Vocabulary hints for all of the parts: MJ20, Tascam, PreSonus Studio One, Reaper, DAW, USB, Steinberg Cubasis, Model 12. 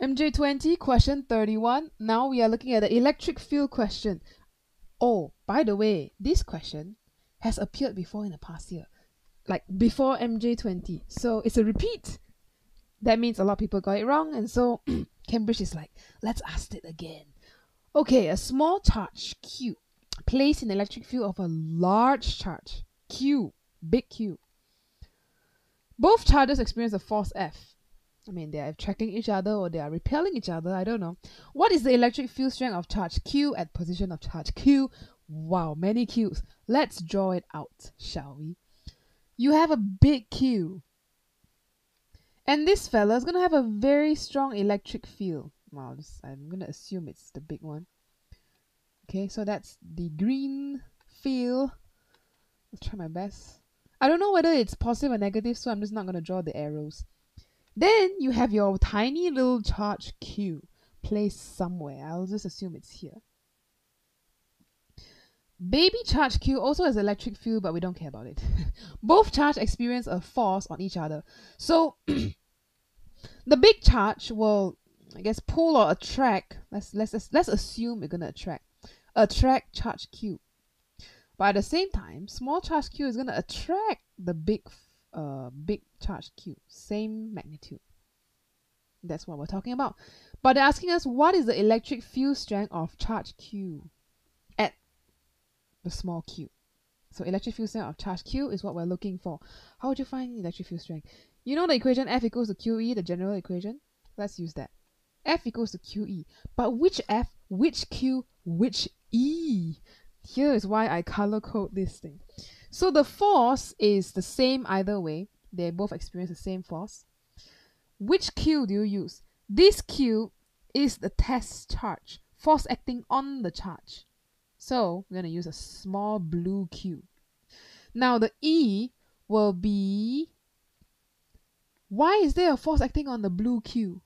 MJ20 question 31. Now we are looking at the electric field question. Oh, by the way, this question has appeared before in the past year, like before MJ20. So it's a repeat. That means a lot of people got it wrong, and so Cambridge is like, let's ask it again. Okay, a small charge Q placed in the electric field of a large charge Q, big Q. Both charges experience a force F. I mean, they are attracting each other or they are repelling each other. I don't know. What is the electric field strength of charge Q at position of charge Q? Wow, many Qs. Let's draw it out, shall we? You have a big Q. And this fella is going to have a very strong electric field. Wow, I'm going to assume it's the big one. Okay, so that's the green field. I'll try my best. I don't know whether it's positive or negative, so I'm just not going to draw the arrows. Then you have your tiny little charge Q placed somewhere. I'll just assume it's here. Baby charge Q also has electric field, but we don't care about it. Both charge experience a force on each other. So the big charge will, I guess, pull or attract. Let's assume we're gonna attract charge Q. But at the same time, small charge Q is gonna attract the big charge Q, same magnitude. That's what we're talking about. But they're asking us, what is the electric field strength of charge Q at the small Q? So electric field strength of charge Q is what we're looking for. How would you find electric field strength? You know the equation F equals to QE, the general equation? Let's use that. F equals to QE. But which F, which Q, which E? Here is why I color code this thing. So the force is the same either way. They both experience the same force. Which Q do you use? This Q is the test charge, force acting on the charge. So we're going to use a small blue Q. Now the E will be, why is there a force acting on the blue Q?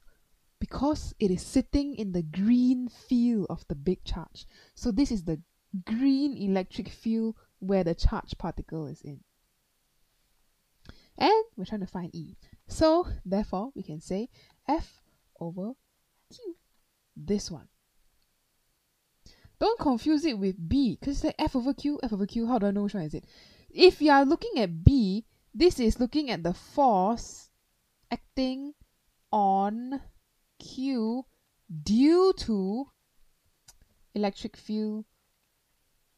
Because it is sitting in the green field of the big charge. So this is the green electric field where the charged particle is in. And we're trying to find E. So therefore, we can say F over Q, this one. Don't confuse it with B, because it's like F over Q, how do I know which one is it? If you are looking at B, this is looking at the force acting on Q due to electric field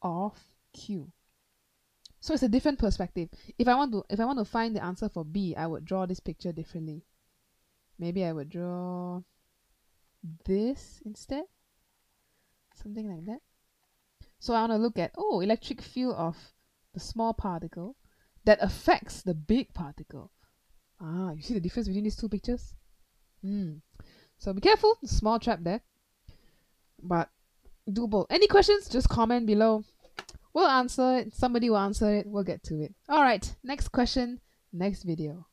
of Q. So it's a different perspective. If I want to find the answer for B, I would draw this picture differently. Maybe I would draw this instead, something like that. So I want to look at, oh, electric field of the small particle that affects the big particle. Ah, you see the difference between these two pictures? So be careful, small trap there, but doable. Any questions, just comment below. We'll answer it. Somebody will answer it. We'll get to it. All right. Next question, next video.